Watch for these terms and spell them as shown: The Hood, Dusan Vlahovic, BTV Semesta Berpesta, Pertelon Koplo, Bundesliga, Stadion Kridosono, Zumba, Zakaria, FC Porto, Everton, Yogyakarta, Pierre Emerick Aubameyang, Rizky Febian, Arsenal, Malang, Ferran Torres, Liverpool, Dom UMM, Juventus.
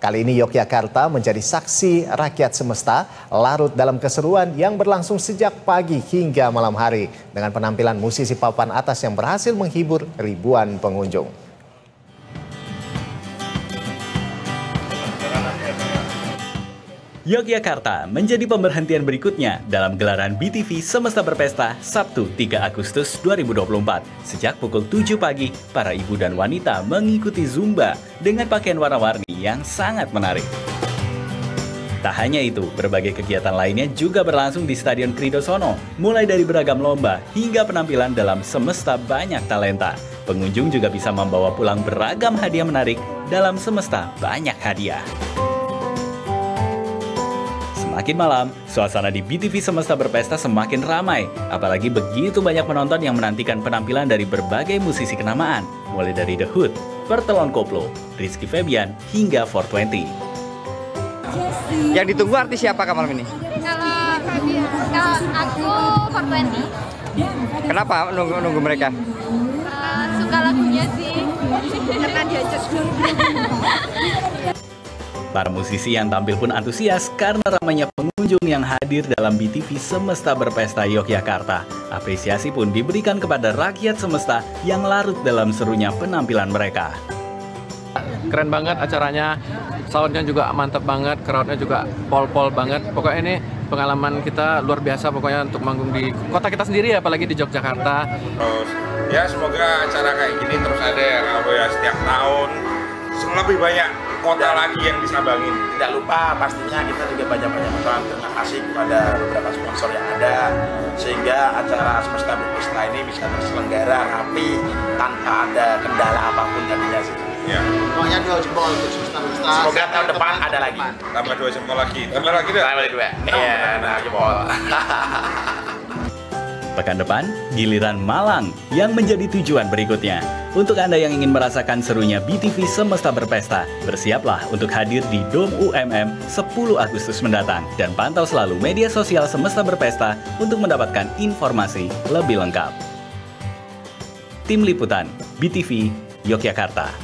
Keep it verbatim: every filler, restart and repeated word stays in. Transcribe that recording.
Kali ini Yogyakarta menjadi saksi rakyat semesta larut dalam keseruan yang berlangsung sejak pagi hingga malam hari dengan penampilan musisi papan atas yang berhasil menghibur ribuan pengunjung. Yogyakarta menjadi pemberhentian berikutnya dalam gelaran B T V Semesta Berpesta Sabtu tiga Agustus dua ribu dua puluh empat. Sejak pukul tujuh pagi, para ibu dan wanita mengikuti Zumba dengan pakaian warna-warni yang sangat menarik. Tak hanya itu, berbagai kegiatan lainnya juga berlangsung di Stadion Kridosono, mulai dari beragam lomba hingga penampilan dalam Semesta Banyak Talenta. Pengunjung juga bisa membawa pulang beragam hadiah menarik dalam Semesta Banyak Hadiah. Semakin malam, suasana di B T V Semesta Berpesta semakin ramai, apalagi begitu banyak penonton yang menantikan penampilan dari berbagai musisi kenamaan, mulai dari The Hood, Pertelon Koplo, Rizky Febian, hingga empat dua puluh. Yang ditunggu artis siapa malam ini? Kalau, kalau aku empat dua puluh. Kenapa nunggu, nunggu mereka? Uh, suka lagunya sih, karena diajak dulu. Para musisi yang tampil pun antusias karena ramainya pengunjung yang hadir dalam B T V Semesta Berpesta Yogyakarta. Apresiasi pun diberikan kepada rakyat semesta yang larut dalam serunya penampilan mereka. Keren banget acaranya, soundnya juga mantap banget, crowdnya juga pol-pol banget. Pokoknya ini pengalaman kita luar biasa pokoknya untuk manggung di kota kita sendiri, apalagi di Yogyakarta. Ya semoga acara kayak gini terus ada yang ya, setiap tahun lebih banyak kota lagi yang disambangin. Tidak lupa pastinya kita juga banyak-banyak mengucapkan terima kasih kepada beberapa sponsor yang ada sehingga acara Semesta Berpesta ini bisa terselenggara rapi tanpa ada kendala apapun tadinya sih. Ya. Pokoknya dua jempol untuk Semesta Berpesta. Semoga tahun depan ada lagi. Tambah dua jempol lagi. Tambah lagi deh. Tambah dua. Iya, nah jempol. Pekan depan, giliran Malang yang menjadi tujuan berikutnya. Untuk Anda yang ingin merasakan serunya B T V Semesta Berpesta, bersiaplah untuk hadir di Dom U M M sepuluh Agustus mendatang. Dan pantau selalu media sosial Semesta Berpesta untuk mendapatkan informasi lebih lengkap. Tim Liputan, B T V, Yogyakarta.